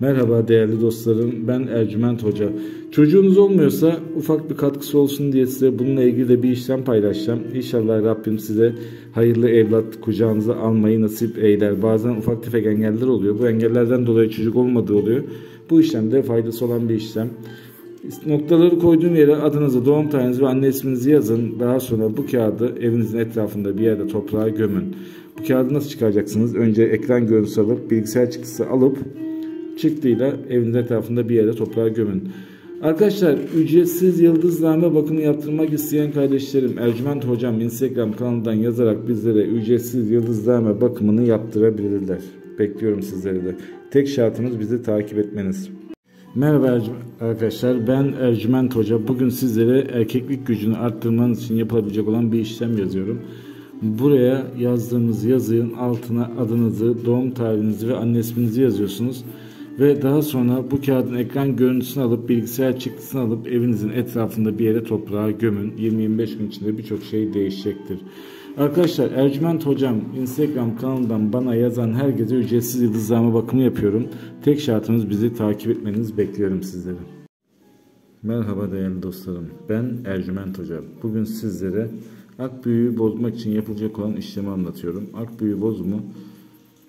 Merhaba değerli dostlarım, ben Ercüment Hoca. Çocuğunuz olmuyorsa ufak bir katkısı olsun diye size bununla ilgili de bir işlem paylaşacağım. İnşallah Rabbim size hayırlı evlat kucağınıza almayı nasip eyler. Bazen ufak tefek engeller oluyor. Bu engellerden dolayı çocuk olmadığı oluyor. Bu işlemde faydası olan bir işlem. Noktaları koyduğum yere adınızı, doğum tarihinizi ve anne isminizi yazın. Daha sonra bu kağıdı evinizin etrafında bir yerde toprağa gömün. Bu kağıdı nasıl çıkaracaksınız? Önce ekran görüntüsü alıp, bilgisayar çıktısı alıp çıktıyla evinizin etrafında bir yere toprağa gömün. Arkadaşlar, ücretsiz yıldızname bakımı yaptırmak isteyen kardeşlerim, Ercüment Hocam Instagram kanalından yazarak bizlere ücretsiz yıldızname bakımını yaptırabilirler. Bekliyorum sizleri de. Tek şartımız bizi takip etmeniz. Merhaba arkadaşlar, ben Ercüment Hoca. Bugün sizlere erkeklik gücünü arttırmanız için yapılabilecek olan bir işlem yazıyorum. Buraya yazdığımız yazının altına adınızı, doğum tarihinizi ve anne isminizi yazıyorsunuz. Ve daha sonra bu kağıdın ekran görüntüsünü alıp, bilgisayar çıktısını alıp evinizin etrafında bir yere toprağa gömün. 20-25 gün içinde birçok şey değişecektir. Arkadaşlar, Ercüment Hocam Instagram kanalından bana yazan herkese ücretsiz yıldızname bakımı yapıyorum. Tek şartımız bizi takip etmeniz. Bekliyorum sizleri. Merhaba değerli dostlarım, ben Ercüment Hoca. Bugün sizlere akbüyü bozmak için yapılacak olan işlemi anlatıyorum. Akbüyü bozumu,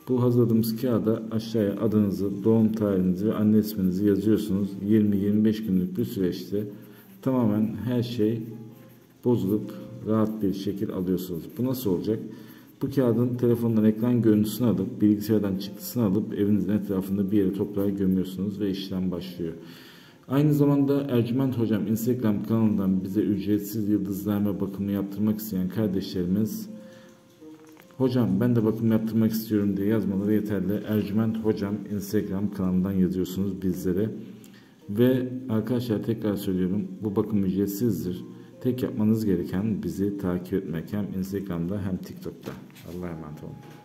bu hazırladığımız kağıda aşağıya adınızı, doğum tarihinizi ve anne isminizi yazıyorsunuz. 20-25 günlük bir süreçte tamamen her şey bozulup rahat bir şekil alıyorsunuz. Bu nasıl olacak? Bu kağıdın telefondan ekran görüntüsünü alıp, bilgisayardan çıktısını alıp evinizin etrafında bir yere toprağa gömüyorsunuz ve işlem başlıyor. Aynı zamanda Ercüment Hocam Instagram kanalından bize ücretsiz yıldızname bakımı yaptırmak isteyen kardeşlerimiz, hocam ben de bakım yaptırmak istiyorum diye yazmaları yeterli. Ercüment Hocam Instagram kanalından yazıyorsunuz bizlere. Ve arkadaşlar, tekrar söylüyorum, bu bakım ücretsizdir. Tek yapmanız gereken bizi takip etmek, hem Instagram'da hem TikTok'ta. Allah'a emanet olun.